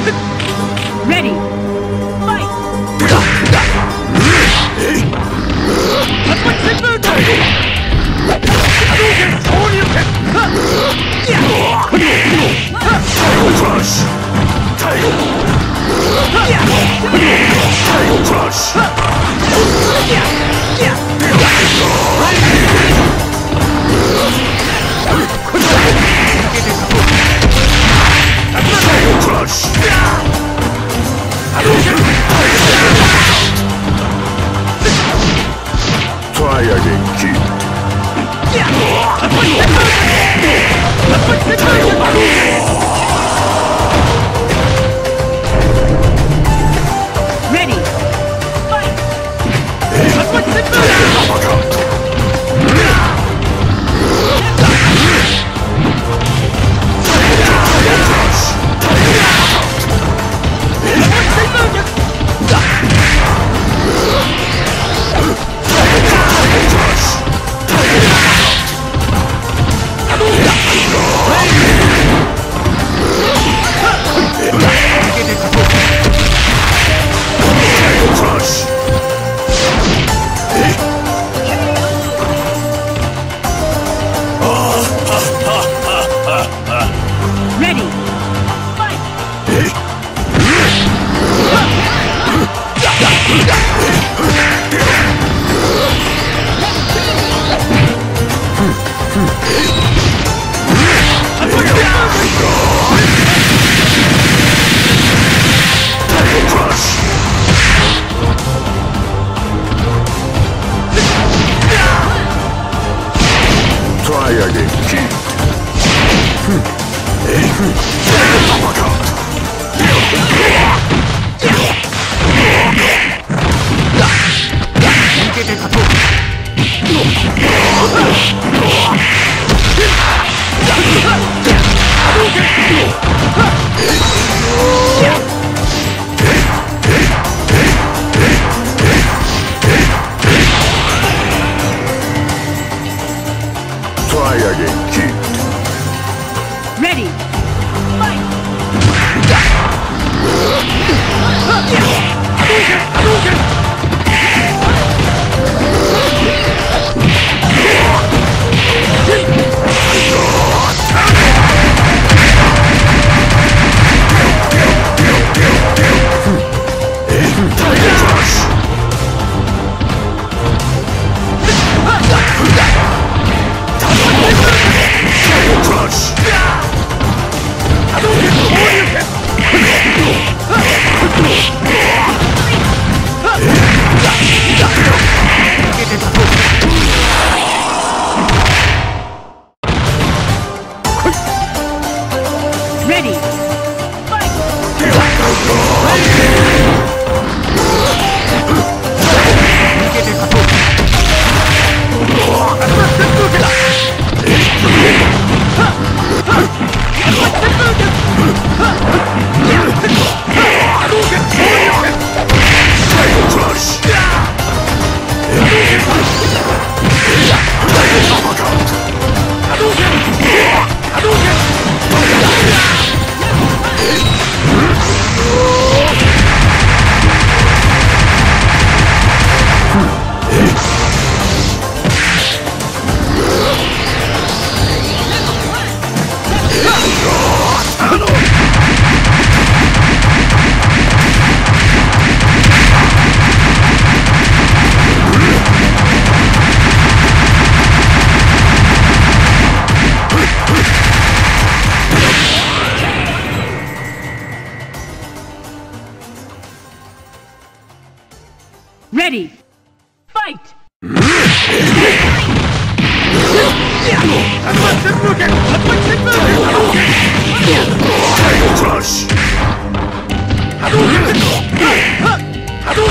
Ready. Fight. Title Crush. Title Crush. Title Crush. Try again, kid. Ready. Fight. Ready. Fight. Ready. Fight.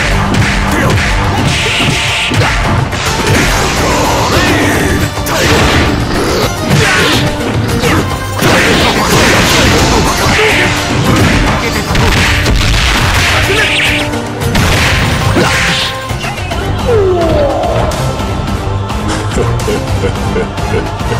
Crush!